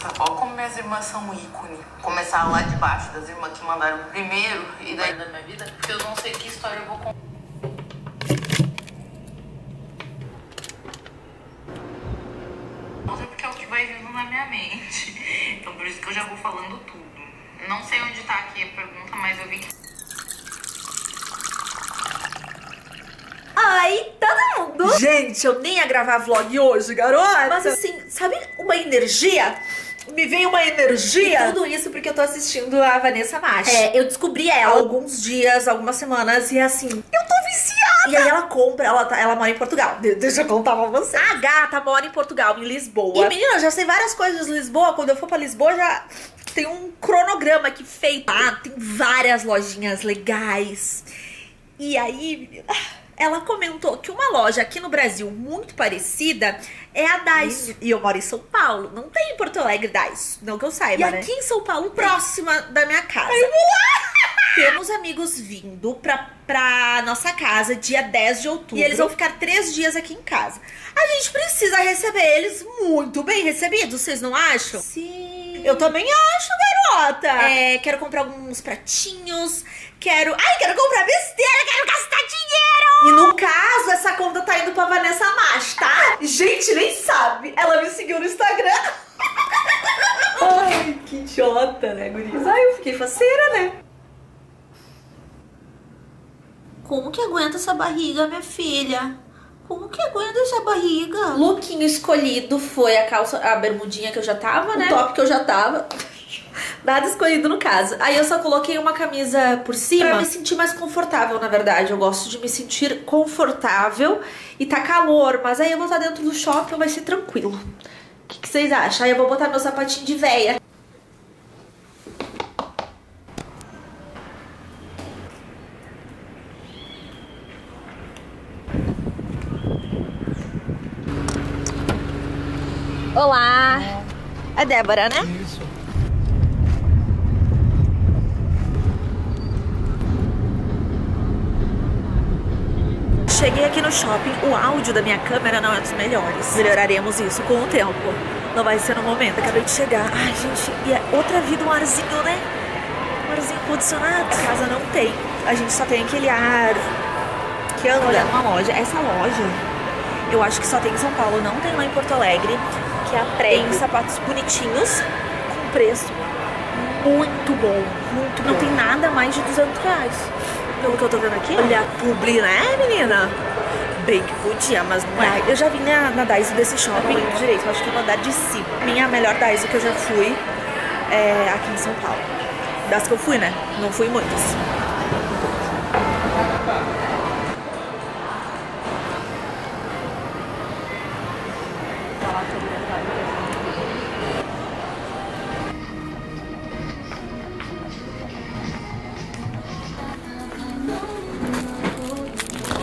Tá bom, como minhas irmãs são um ícone. Começar lá de baixo, das irmãs que mandaram primeiro e daí da minha vida, porque eu não sei que história eu vou contar. Não sei porque é o que vai vindo na minha mente. Então por isso que eu já vou falando tudo. Não sei onde tá aqui a pergunta, mas eu vi que... Ai, todo mundo! Gente, eu nem ia gravar vlog hoje, garota! Mas assim, sabe uma energia? Me veio uma energia! E tudo isso porque eu tô assistindo a Vanessa Macch. É, eu descobri ela alguns dias, algumas semanas, e assim, eu tô viciada! E aí ela compra, ela mora em Portugal. Deixa eu contar pra você. A gata mora em Portugal, em Lisboa. E menina, eu já sei várias coisas de Lisboa, quando eu for pra Lisboa já... Tem um cronograma aqui feito. Ah, tem várias lojinhas legais. E aí... Ela comentou que uma loja aqui no Brasil muito parecida é a Daiso. E eu moro em São Paulo. Não tem em Porto Alegre Daiso. Não que eu saiba, né? E aqui em São Paulo, próxima da minha casa. Temos amigos vindo pra nossa casa dia 10 de outubro. E eles vão ficar 3 dias aqui em casa. A gente precisa receber eles muito bem recebidos, vocês não acham? Sim. Eu também acho, garota. É, quero comprar alguns pratinhos. Quero... Ai, quero comprar besteira, quero gastar dinheiro. E no caso, essa conta tá indo pra Vanessa Macch, tá? Gente, nem sabe. Ela me seguiu no Instagram. Ai, que idiota, né, gurias? Ai, eu fiquei faceira, né? Como que aguenta essa barriga, minha filha? Como que aguenta essa barriga? Lookinho escolhido foi a calça, a bermudinha que eu já tava, né? O top que eu já tava. Nada escolhido no caso. Aí eu só coloquei uma camisa por cima pra me sentir mais confortável, na verdade. Eu gosto de me sentir confortável. E tá calor, mas aí eu vou estar dentro do shopping, vai ser tranquilo. O que vocês acham? Aí eu vou botar meu sapatinho de véia. Olá! É Débora, né? Isso. Cheguei aqui no shopping, o áudio da minha câmera não é dos melhores. Melhoraremos isso com o tempo. Não vai ser no momento. Acabei de chegar. Ai, gente, e é outra vida, um arzinho, né? Um arzinho condicionado. A casa não tem. A gente só tem aquele ar que anda. Olha, uma loja. Essa loja, eu acho que só tem em São Paulo, não tem lá em Porto Alegre. Que é a Tem sapatos bonitinhos, com preço muito bom. Muito bom. Não tem nada mais de R$200. Pelo que eu tô vendo aqui. Olha a publi, né, menina? Bem que podia, mas não é. Eu já vim na Daiso desse shopping direito. Eu acho que eu vou andar de cima. Minha melhor Daiso que eu já fui é aqui em São Paulo. Das que eu fui, né? Não fui muitas.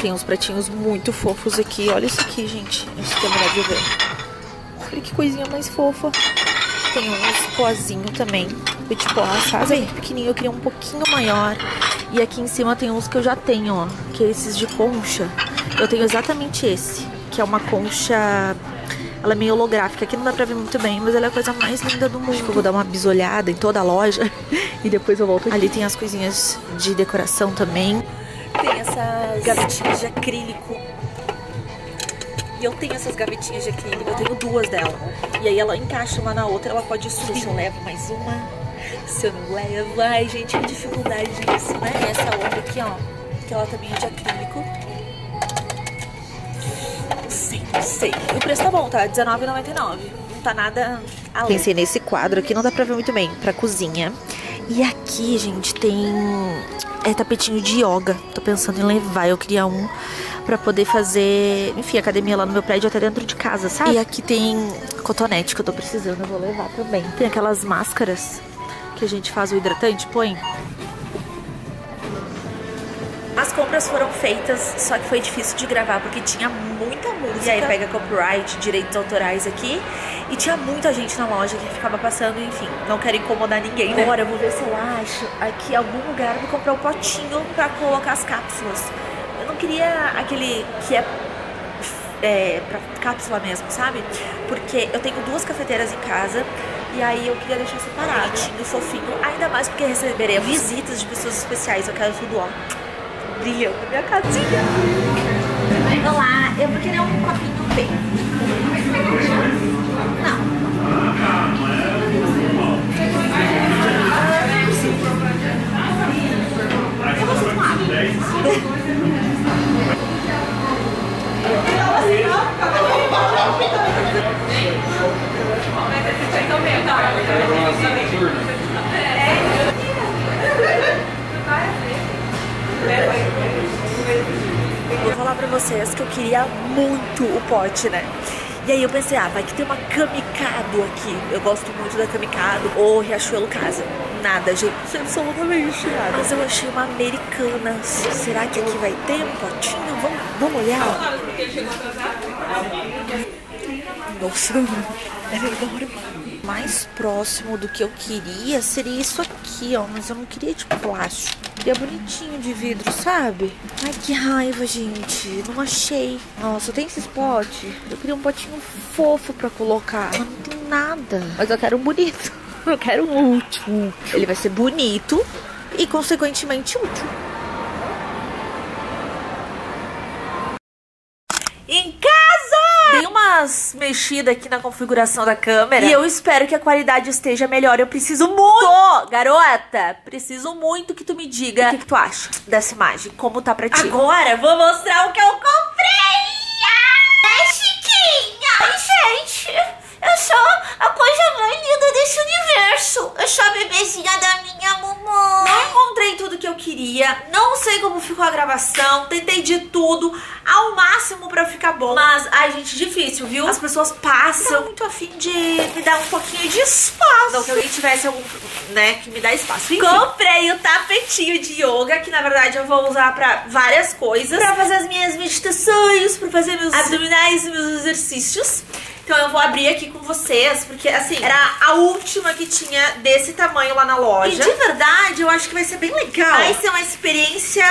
Tem uns pratinhos muito fofos aqui. Olha isso aqui, gente. Isso que é melhor de ver. Olha que coisinha mais fofa. Tem uns pozinho também. Petit pó, sabe? Pequenininho, eu queria um pouquinho maior. E aqui em cima tem uns que eu já tenho, ó. Que é esses de concha. Eu tenho exatamente esse. Que é uma concha... Ela é meio holográfica. Aqui não dá pra ver muito bem, mas ela é a coisa mais linda do mundo. Acho que eu vou dar uma bisolhada em toda a loja. E depois eu volto aqui. Ali tem as coisinhas de decoração também. Tem essas gavetinhas de acrílico. E eu tenho essas gavetinhas de acrílico. Eu tenho 2 dela. E aí ela encaixa uma na outra. Ela pode subir. Se eu levo mais uma, se eu não levo... Ai, gente, que dificuldade disso, né? E essa outra aqui, ó, que ela também é de acrílico. Sim, sei. E o preço tá bom, tá? R$19,99. Não tá nada além. Pensei nesse quadro aqui. Não dá pra ver muito bem. Pra cozinha. E aqui, gente, tem... É tapetinho de yoga. Tô pensando em levar. Eu queria um pra poder fazer, enfim, academia lá no meu prédio, até dentro de casa, sabe? E aqui tem cotonete que eu tô precisando, eu vou levar também. Tem aquelas máscaras que a gente faz o hidratante, põe. As compras foram feitas, só que foi difícil de gravar porque tinha muita música. E aí pega copyright, direitos autorais aqui. E tinha muita gente na loja que ficava passando, enfim. Não quero incomodar ninguém, né? Agora eu vou ver se eu acho aqui algum lugar. Vou comprar um potinho pra colocar as cápsulas. Eu não queria aquele que é pra cápsula mesmo, sabe? Porque eu tenho duas cafeteiras em casa e aí eu queria deixar separado, bonitinho, fofinho, ainda mais porque receberei visitas de pessoas especiais. Eu quero tudo, ó, brilhando na minha casinha. Olá, eu vou querer um copinho bem. Não. Eu vou filmar. Vou falar pra vocês que eu queria muito o pote, né? E aí eu pensei, ah, vai que tem uma Camicado aqui. Eu gosto muito da Camicado ou Riachuelo Casa. Nada, gente, absolutamente nada. Mas eu achei uma americana. Será que aqui vai ter um potinho? Vamos olhar. Nossa, é enorme. Mais próximo do que eu queria seria isso aqui, ó. Mas eu não queria de plástico. E é bonitinho de vidro, sabe? Ai, que raiva, gente. Não achei. Nossa, tem esse pote. Eu queria um potinho fofo pra colocar. Mas não tem nada. Mas eu quero um bonito. Eu quero um útil. Ele vai ser bonito e, consequentemente, útil. Em casa! Dei umas mexidas aqui na configuração da câmera. E eu espero que a qualidade esteja melhor. Eu preciso muito, garota. Preciso muito que tu me diga o que tu acha dessa imagem. Como tá pra ti? Agora vou mostrar o que eu comprei. É chiquinha. Ai, gente, eu sou a coisa mais linda desse universo. Eu sou a bebezinha da minha mamãe. Não encontrei tudo que eu queria. Não sei como ficou a gravação. Tentei de tudo ao máximo pra ficar bom. Mas, ai, gente, difícil, viu? As pessoas passam muito afim de me dar um pouquinho de espaço. Não, que alguém tivesse algum, né, que me dá espaço. Enfim. Comprei o tapetinho de yoga, que na verdade eu vou usar pra várias coisas. Pra fazer as minhas meditações, pra fazer meus abdominais e meus exercícios. Então eu vou abrir aqui com vocês, porque assim, era a última que tinha desse tamanho lá na loja. E de verdade, eu acho que vai ser bem legal. Vai ser uma experiência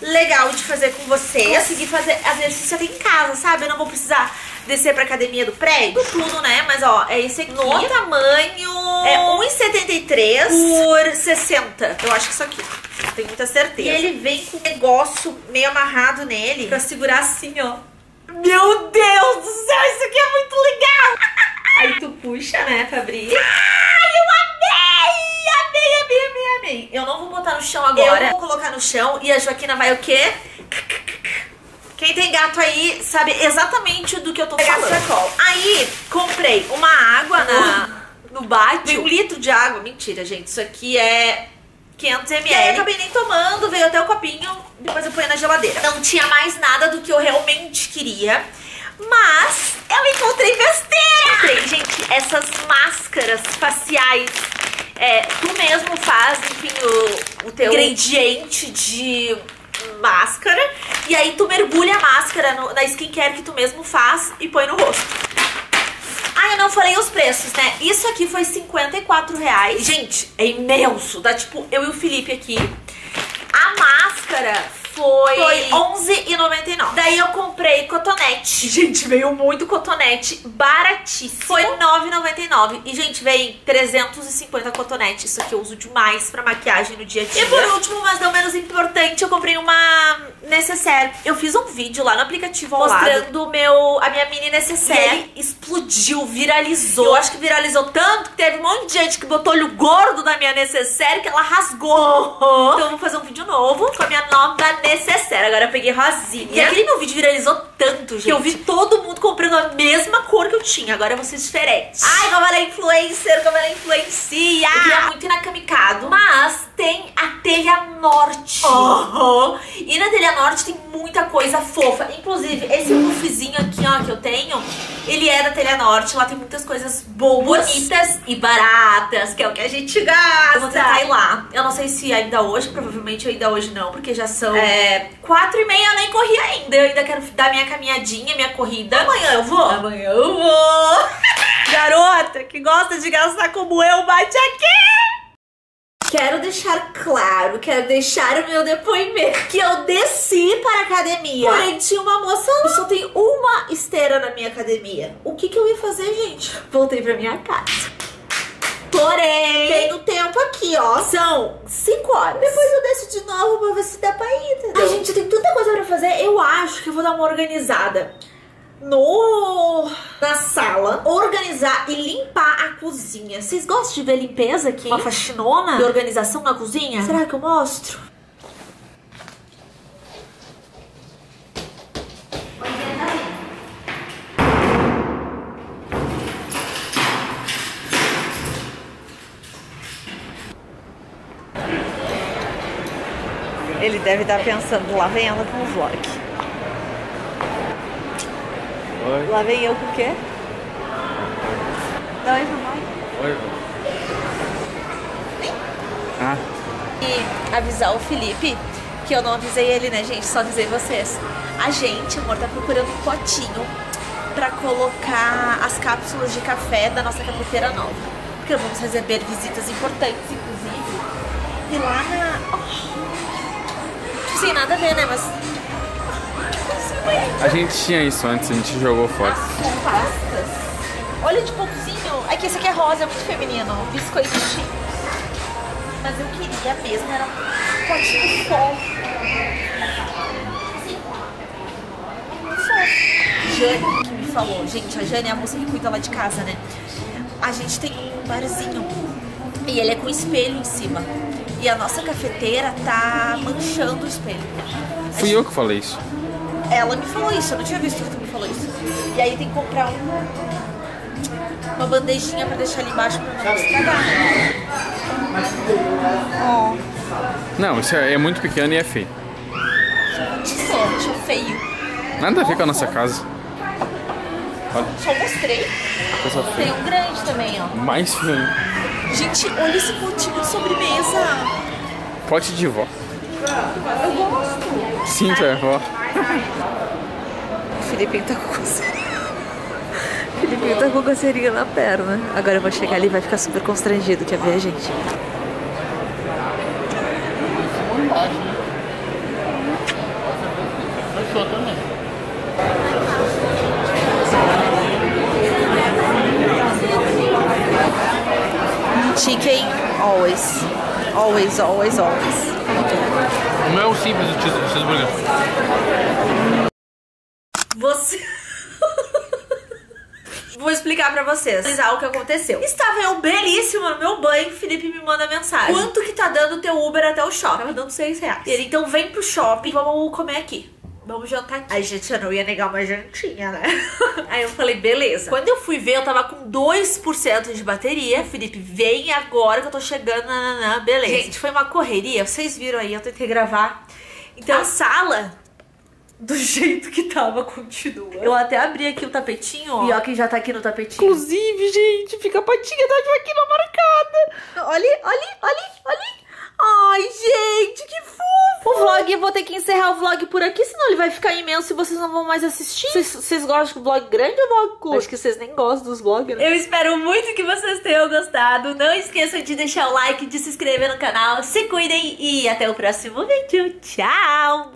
legal de fazer com vocês. Consegui fazer exercício até em casa, sabe? Eu não vou precisar descer pra academia do prédio. Tudo, né? Mas ó, é esse aqui. No tamanho... é 1,73 por 60. Eu acho que isso aqui. Tenho muita certeza. E ele vem com um negócio meio amarrado nele, pra segurar assim, ó. Meu Deus do céu, isso aqui é muito legal! Aí tu puxa, né, Fabrício? Ai, eu amei! Eu não vou botar no chão agora. Eu vou colocar no chão e a Joaquina vai o quê? Quem tem gato aí sabe exatamente do que eu tô falando. Aí, comprei uma água no bate. 1 litro de água. Mentira, gente. Isso aqui é 500 ml. E aí eu acabei nem tomando, veio até o copinho, depois eu ponho na geladeira. Não tinha mais nada do que eu realmente queria, mas eu encontrei besteira! Encontrei, gente, essas máscaras faciais. Tu mesmo faz, enfim, o teu ingrediente de máscara, e aí tu mergulha a máscara na skincare que tu mesmo faz e põe no rosto. Ah, eu não falei os preços, né? Isso aqui foi R$54. Gente, é imenso. Dá tipo eu e o Felipe aqui. A máscara foi R$11,99. Daí eu comprei cotonete. Gente, veio muito cotonete. Baratíssimo. Foi R$9,99. E, gente, veio 350 cotonetes. Isso aqui eu uso demais pra maquiagem no dia a dia. E por último, mas não menos importante, eu comprei uma necessaire. Eu fiz um vídeo lá no aplicativo ao mostrando lado. A minha mini necessaire. Explodiu, viralizou. Eu acho que viralizou tanto que teve um monte de gente que botou olho gordo na minha necessaire que ela rasgou. Então eu vou fazer um vídeo novo com a minha nova necessaire. Agora eu peguei rosinha. E aquele meu vídeo viralizou tanto, gente, que eu vi todo mundo comprando a mesma cor que eu tinha. Agora eu vou ser diferente. Ai, como ela é influencer, como ela influencia. Eu queria muito ir na Camicado, mas tem a Telha Norte. E na Telha Norte tem muita coisa fofa. Inclusive, esse puffzinho aqui, ó, que eu tenho, ele é da Telha Norte. Lá tem muitas coisas boas, bonitas e baratas, que é o que a gente gosta. Eu vou tentar ir lá. Eu não sei se ainda hoje, provavelmente ainda hoje não, porque já são 4h30, eu nem corri ainda. Eu ainda quero dar minha caminhadinha, minha corrida. Amanhã eu vou. Amanhã eu vou. Garota que gosta de gastar como eu, bate aqui. Quero deixar claro, quero deixar o meu depoimento que eu desci para a academia. Porém, tinha uma moça lá. Eu só tenho uma esteira na minha academia. O que que eu ia fazer, gente? Voltei para minha casa. Porém, tem o tempo aqui, ó. São 5 horas. Depois eu desço de novo pra ver se dá pra ir, entendeu? Ai, gente, eu tenho tanta coisa pra fazer. Eu acho que eu vou dar uma organizada na sala, organizar e limpar a cozinha. Vocês gostam de ver limpeza aqui? Uma faxinona de organização na cozinha? Será que eu mostro? Ele deve estar pensando, lá vem ela com o vlog. Oi. Lá vem eu com o quê? Dá oi, mamãe. Oi, vem. Ah. E avisar o Felipe, que eu não avisei ele, né, gente? Só avisei vocês. A gente, amor, tá procurando um potinho pra colocar as cápsulas de café da nossa cafeteira nova. Porque vamos receber visitas importantes, inclusive. E lá na... Oh. Sem nada a ver, né, mas... A gente tinha isso antes, a gente jogou fora. São pastas. Olha de pouquinho. É que esse aqui é rosa, é muito feminino. Biscoitinhos. Mas eu queria mesmo, era um potinho fofo. Jane que me falou. Gente, a Jane é a moça que cuida lá de casa, né? A gente tem um barzinho. E ele é com espelho em cima. E a nossa cafeteira tá manchando o espelho. Fui eu que falei isso. Ela me falou isso, eu não tinha visto que tu me falou isso. E aí tem que comprar uma bandejinha pra deixar ali embaixo pra não estragar. Oh. Não, isso é muito pequeno e é feio. Deixa feio. Nada a ver com a nossa casa. Olha. Só mostrei. Tem um grande também, ó. Mais feio. Gente, olha esse potinho de sobremesa. Pote de vó. Eu gosto. Sim, tu é vó. O Felipe tá com coceirinha. O Felipe tá com coceirinha na perna. Agora eu vou chegar ali e vai ficar super constrangido. Quer ver, gente? Chicken always. Always, always, always. O meu é o simples do cheeseburger. Vou explicar pra vocês o que aconteceu. Estava eu belíssima no meu banho, Felipe me manda mensagem. Quanto que tá dando o teu Uber até o shopping? Tava dando R$6. Ele, então vem pro shopping, vamos comer aqui. Vamos jantar aqui. Aí, gente, eu não ia negar uma jantinha, né? Aí eu falei, beleza. Quando eu fui ver, eu tava com 2% de bateria. Felipe, vem agora que eu tô chegando, nananã, beleza. Gente, foi uma correria. Vocês viram aí, eu tentei gravar. Então, a sala... do jeito que tava, continua. Eu até abri aqui o tapetinho, ó. E ó quem já tá aqui no tapetinho. Inclusive, gente, fica a patinha da Joaquina marcada. Olha, olha, olha, olha. Ai, gente, que fofo. O vlog, eu vou ter que encerrar o vlog por aqui, senão ele vai ficar imenso e vocês não vão mais assistir. Vocês gostam do vlog grande ou vlog curto? Acho que vocês nem gostam dos vlogs, né? Eu espero muito que vocês tenham gostado. Não esqueçam de deixar o like, de se inscrever no canal. Se cuidem e até o próximo vídeo. Tchau.